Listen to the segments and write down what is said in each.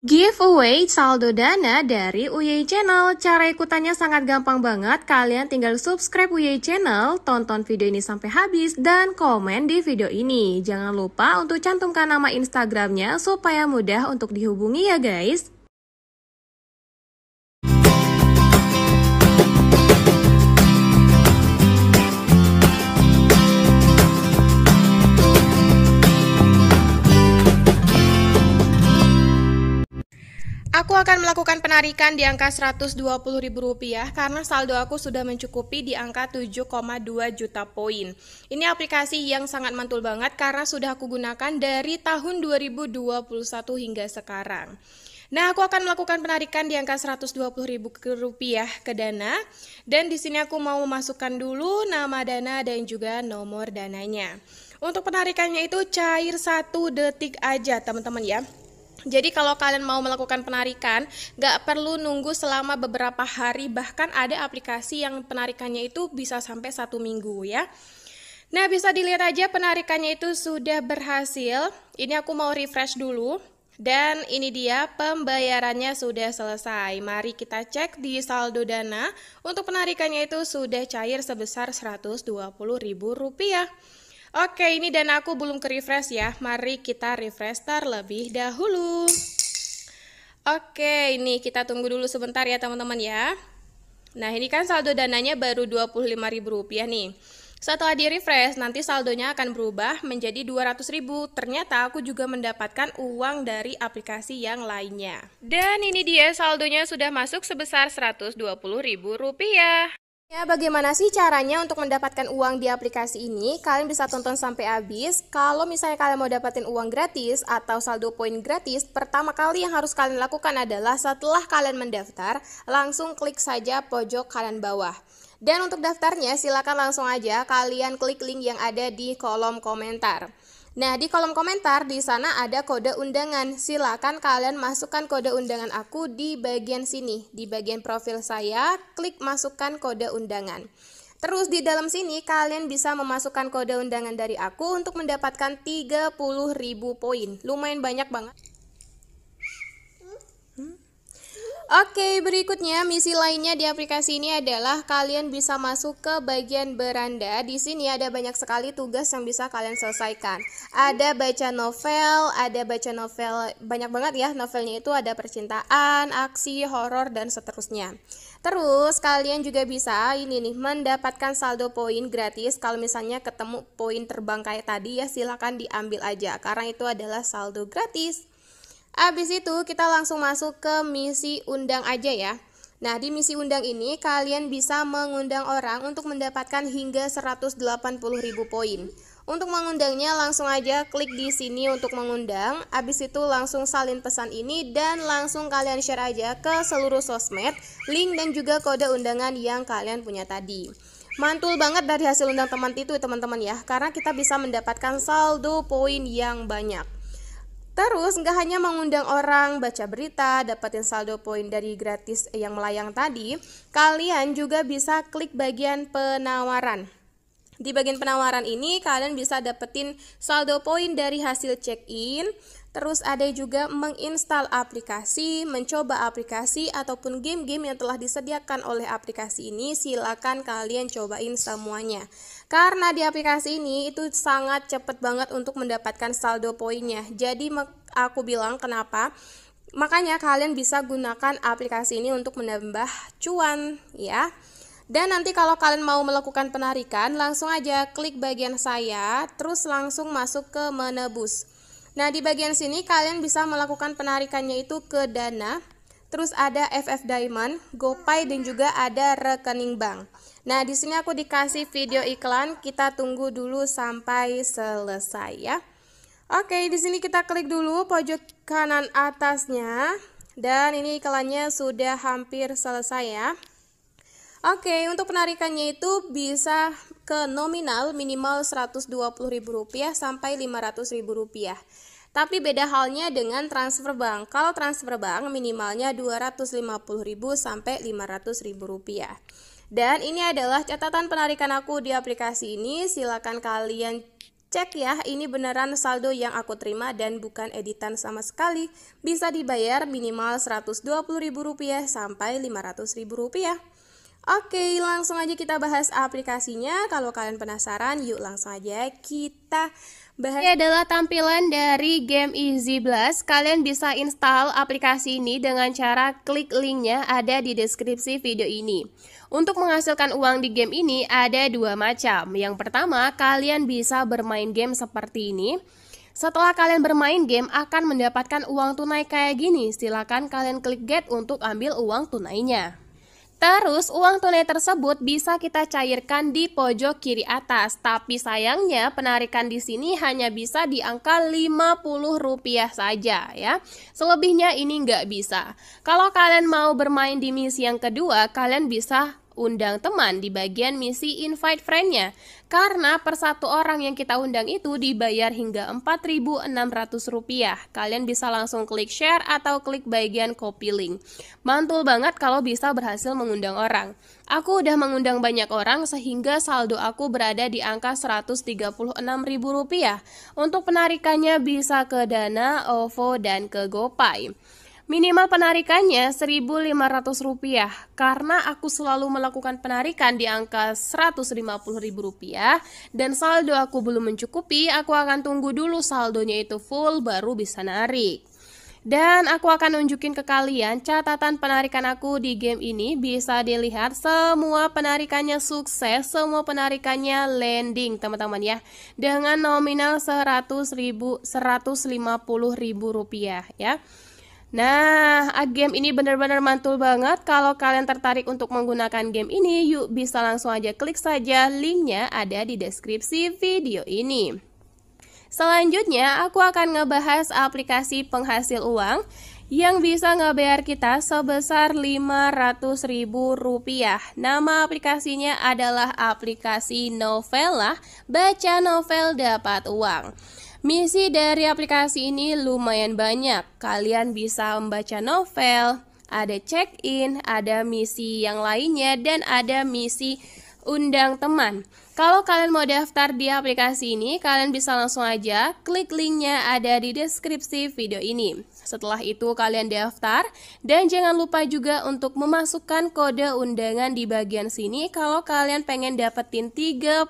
Giveaway saldo dana dari Uyai Channel. Cara ikutannya sangat gampang banget. Kalian tinggal subscribe Uyai Channel, tonton video ini sampai habis, dan komen di video ini. Jangan lupa untuk cantumkan nama Instagramnya supaya mudah untuk dihubungi ya guys. Aku akan melakukan penarikan di angka Rp120.000 karena saldo aku sudah mencukupi di angka 7,2 juta poin. Ini aplikasi yang sangat mantul banget karena sudah aku gunakan dari tahun 2021 hingga sekarang. Nah, aku akan melakukan penarikan di angka Rp120.000 ke dana, dan di sini aku mau memasukkan dulu nama dana dan juga nomor dananya. Untuk penarikannya itu cair 1 detik aja, teman-teman ya. Jadi kalau kalian mau melakukan penarikan, gak perlu nunggu selama beberapa hari, bahkan ada aplikasi yang penarikannya itu bisa sampai 1 minggu ya. Nah, bisa dilihat aja penarikannya itu sudah berhasil. Ini aku mau refresh dulu. Dan ini dia, pembayarannya sudah selesai. Mari kita cek di saldo dana. Untuk penarikannya itu sudah cair sebesar Rp120.000. Oke, ini dana aku belum ke-refresh ya. Mari kita refresh terlebih dahulu. Oke, ini kita tunggu dulu sebentar ya teman-teman ya. Nah, ini kan saldo dananya baru Rp25.000 nih. Setelah di-refresh, nanti saldonya akan berubah menjadi Rp200.000. Ternyata aku juga mendapatkan uang dari aplikasi yang lainnya. Dan ini dia, saldonya sudah masuk sebesar Rp120.000. Ya, bagaimana sih caranya untuk mendapatkan uang di aplikasi ini? Kalian bisa tonton sampai habis. Kalau misalnya kalian mau dapetin uang gratis atau saldo poin gratis, pertama kali yang harus kalian lakukan adalah setelah kalian mendaftar, langsung klik saja pojok kanan bawah. Dan untuk daftarnya, silakan langsung aja kalian klik link yang ada di kolom komentar. Nah, di kolom komentar di sana ada kode undangan. Silakan kalian masukkan kode undangan aku di bagian sini. Di bagian profil saya, klik masukkan kode undangan. Terus di dalam sini kalian bisa memasukkan kode undangan dari aku untuk mendapatkan 30.000 poin. Lumayan banyak banget. Oke, berikutnya misi lainnya di aplikasi ini adalah kalian bisa masuk ke bagian beranda. Di sini ada banyak sekali tugas yang bisa kalian selesaikan. Ada baca novel, banyak banget ya novelnya itu, ada percintaan, aksi, horor, dan seterusnya. Terus kalian juga bisa ini nih, mendapatkan saldo poin gratis. Kalau misalnya ketemu poin terbang kayak tadi ya, silahkan diambil aja karena itu adalah saldo gratis. Abis itu kita langsung masuk ke misi undang aja ya. Nah, di misi undang ini kalian bisa mengundang orang untuk mendapatkan hingga 180.000 poin. Untuk mengundangnya langsung aja klik di sini untuk mengundang. Abis itu langsung salin pesan ini dan langsung kalian share aja ke seluruh sosmed, link dan juga kode undangan yang kalian punya tadi. Mantul banget dari hasil undang teman itu teman-teman ya, karena kita bisa mendapatkan saldo poin yang banyak. Terus nggak hanya mengundang orang, baca berita, dapetin saldo poin dari gratis yang melayang tadi, kalian juga bisa klik bagian penawaran. Di bagian penawaran ini kalian bisa dapetin saldo poin dari hasil check-in. Terus ada juga menginstal aplikasi, mencoba aplikasi, ataupun game-game yang telah disediakan oleh aplikasi ini. Silakan kalian cobain semuanya. Karena di aplikasi ini itu sangat cepat banget untuk mendapatkan saldo poinnya. Jadi aku bilang kenapa. Makanya kalian bisa gunakan aplikasi ini untuk menambah cuan ya. Dan nanti kalau kalian mau melakukan penarikan, langsung aja klik bagian saya, terus langsung masuk ke menebus. Nah, di bagian sini kalian bisa melakukan penarikannya itu ke dana, terus ada FF Diamond, GoPay, dan juga ada rekening bank. Nah, di sini aku dikasih video iklan, kita tunggu dulu sampai selesai ya. Oke, di sini kita klik dulu pojok kanan atasnya, dan ini iklannya sudah hampir selesai ya. Oke, untuk penarikannya itu bisa ke nominal minimal Rp120.000 sampai Rp500.000. Tapi beda halnya dengan transfer bank. Kalau transfer bank minimalnya Rp250.000 sampai Rp500.000. Dan ini adalah catatan penarikan aku di aplikasi ini. Silakan kalian Cek ya, ini beneran saldo yang aku terima dan bukan editan sama sekali. Bisa dibayar minimal Rp120.000 sampai Rp500.000. Oke, langsung aja kita bahas aplikasinya. Kalau kalian penasaran, yuk langsung aja kita bahas. Ini adalah tampilan dari game Easy Blast. Kalian bisa install aplikasi ini dengan cara klik linknya ada di deskripsi video ini. Untuk menghasilkan uang di game ini ada dua macam. Yang pertama, kalian bisa bermain game seperti ini. Setelah kalian bermain game akan mendapatkan uang tunai kayak gini. Silakan kalian klik get untuk ambil uang tunainya. Terus uang tunai tersebut bisa kita cairkan di pojok kiri atas. Tapi sayangnya penarikan di sini hanya bisa di angka Rp50 saja ya. Selebihnya ini nggak bisa. Kalau kalian mau bermain di misi yang kedua, kalian bisa undang teman di bagian misi invite friend-nya, karena per satu orang yang kita undang itu dibayar hingga Rp4.600. Kalian bisa langsung klik share atau klik bagian copy link. Mantul banget kalau bisa berhasil mengundang orang. Aku udah mengundang banyak orang sehingga saldo aku berada di angka Rp136.000. Untuk penarikannya bisa ke Dana, OVO, dan ke GoPay. Minimal penarikannya Rp1.500, karena aku selalu melakukan penarikan di angka Rp150.000 dan saldo aku belum mencukupi, aku akan tunggu dulu saldonya itu full baru bisa narik. Dan aku akan nunjukin ke kalian catatan penarikan aku di game ini, bisa dilihat semua penarikannya sukses, semua penarikannya landing teman-teman ya. Dengan nominal Rp150.000 ya. Nah, game ini benar-benar mantul banget. Kalau kalian tertarik untuk menggunakan game ini, yuk bisa langsung aja klik saja linknya ada di deskripsi video ini. Selanjutnya, aku akan ngebahas aplikasi penghasil uang yang bisa ngebayar kita sebesar Rp500.000. Nama aplikasinya adalah aplikasi Novela, baca novel dapat uang. Misi dari aplikasi ini lumayan banyak. Kalian bisa membaca novel, ada check-in, ada misi yang lainnya, dan ada misi undang teman. Kalau kalian mau daftar di aplikasi ini, kalian bisa langsung aja klik linknya ada di deskripsi video ini. Setelah itu kalian daftar, dan jangan lupa juga untuk memasukkan kode undangan di bagian sini kalau kalian pengen dapetin 30.000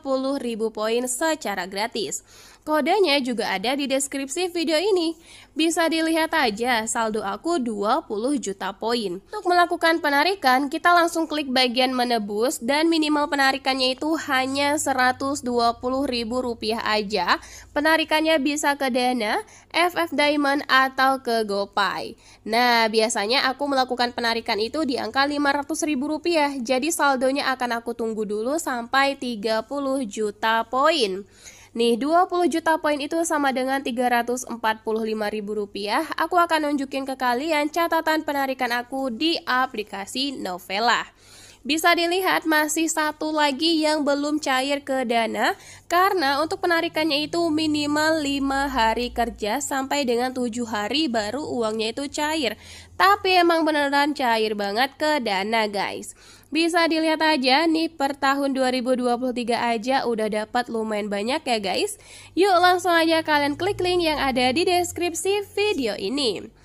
poin secara gratis. Kodenya juga ada di deskripsi video ini. Bisa dilihat aja saldo aku 20 juta poin. Untuk melakukan penarikan, kita langsung klik bagian menebus dan minimal penarikannya itu hanya Rp120.000 aja. Penarikannya bisa ke Dana, FF Diamond, atau ke GoPay. Nah, biasanya aku melakukan penarikan itu di angka Rp500.000. Jadi saldonya akan aku tunggu dulu sampai 30 juta poin. Nih, 20 juta poin itu sama dengan Rp345.000. Aku akan nunjukin ke kalian catatan penarikan aku di aplikasi Novela. Bisa dilihat masih satu lagi yang belum cair ke Dana, karena untuk penarikannya itu minimal 5 hari kerja sampai dengan 7 hari baru uangnya itu cair. Tapi emang beneran cair banget ke Dana guys. Bisa dilihat aja nih per tahun 2023 aja udah dapat lumayan banyak ya guys. Yuk langsung aja kalian klik link yang ada di deskripsi video ini.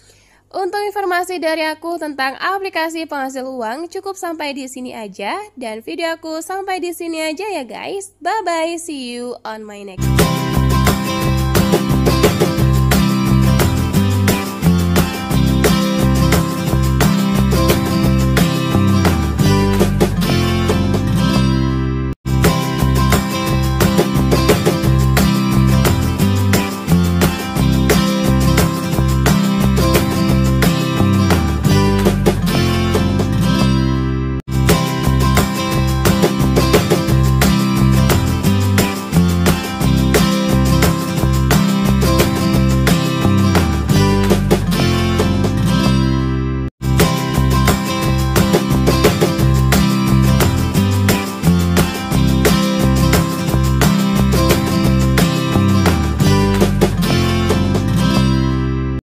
Untuk informasi dari aku tentang aplikasi penghasil uang cukup sampai di sini aja, dan video aku sampai di sini aja ya guys. Bye bye, see you on my next video.